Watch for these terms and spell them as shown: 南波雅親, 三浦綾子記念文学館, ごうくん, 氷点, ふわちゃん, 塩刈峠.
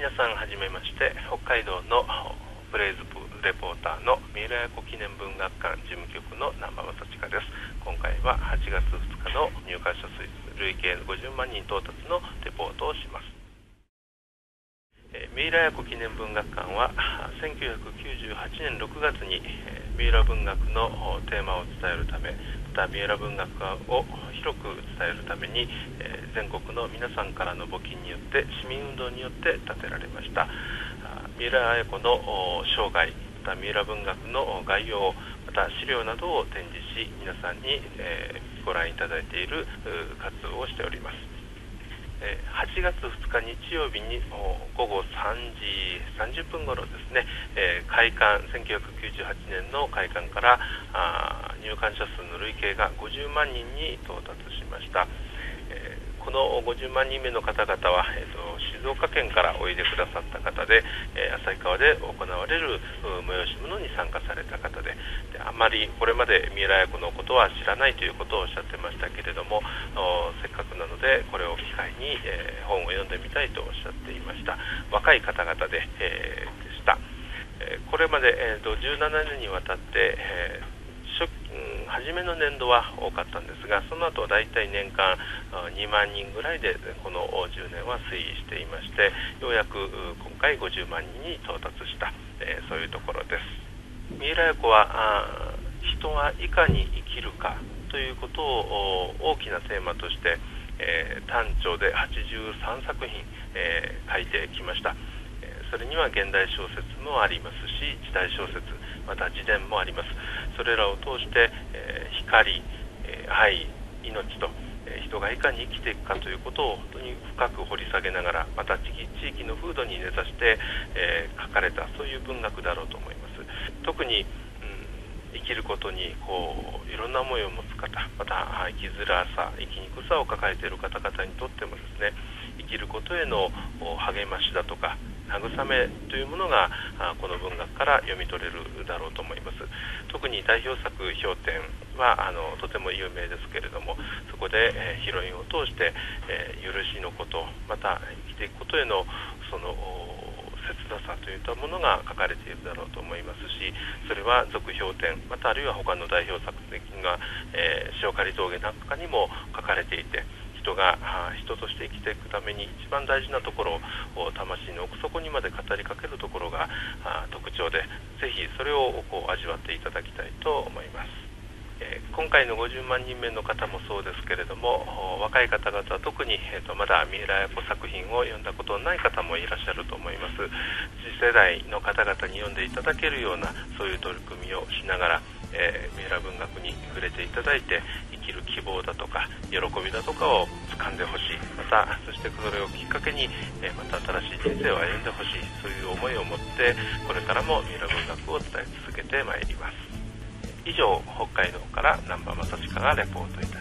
皆さんはじめまして、北海道のプレイズレポーターの三浦綾子記念文学館事務局の南波雅親です。今回は8月2日の入館者数累計50万人到達のレポートをします。三浦綾子記念文学館は1998年6月に三浦文学のテーマを伝えるため、また三浦文学を広く伝えるために全国の皆さんからの募金によって市民運動によって建てられました。三浦綾子の生涯、また三浦文学の概要、また資料などを展示し、皆さんにご覧いただいている活動をしております。8月2日日曜日に午後3時30分頃ですね、開館、1998年の開館から入館者数の累計が50万人に到達しました。この50万人目の方々は、静岡県からおいでくださった方で、旭川で行われる催し物に参加された方で、あまりこれまで三浦綾子のことは知らないということをおっしゃってましたけれども、せっかくなのでこれを機会に、本を読んでみたいとおっしゃっていました。若い方々 でした。これまで、17年にわたって、初めの年度は多かったんですが、その後だいたい年間2万人ぐらいでこの10年は推移していまして、ようやく今回50万人に到達した、そういうところです。三浦綾子は人はいかに生きるかということを大きなテーマとして、短調で83作品、書いてきました。それには現代小説もありますし、時代小説、また自伝もあります。それらを通して、光、愛、命と、人がいかに生きていくかということを本当に深く掘り下げながら、また地域の風土に根ざして、書かれた、そういう文学だろうと思います。特に、生きることにこういろんな思いを持つ方、また生きづらさ、生きにくさを抱えている方々にとってもですね、生きることへの励ましだとか慰めというものがこの文学から読み取れるだろうと思います。特に代表作「氷点」はとても有名ですけれども、そこでヒロインを通して許しのこと、また生きていくことへのその切なさといったものが書かれているだろうと思いますし、それは続氷点、またあるいは他の代表作品が塩刈峠なんかにも書かれていて、人が人として生きていくために一番大事なところを魂の奥底にまで語りかけるところが特徴で、ぜひそれをこう味わっていただきたいと思います。今回の50万人目の方もそうですけれども、若い方々は特に、まだ三浦綾子作品を読んだことのない方もいらっしゃると思います。次世代の方々に読んでいただけるような、そういう取り組みをしながら、三浦文学に触れていただいて、生きる希望だとか喜びだとかを掴んでほしい、またそしてそれをきっかけに、また新しい人生を歩んでほしい、そういう思いを持ってこれからも三浦文学を伝え続けてまいります。以上、北海道から南波雅親がレポートいたしました。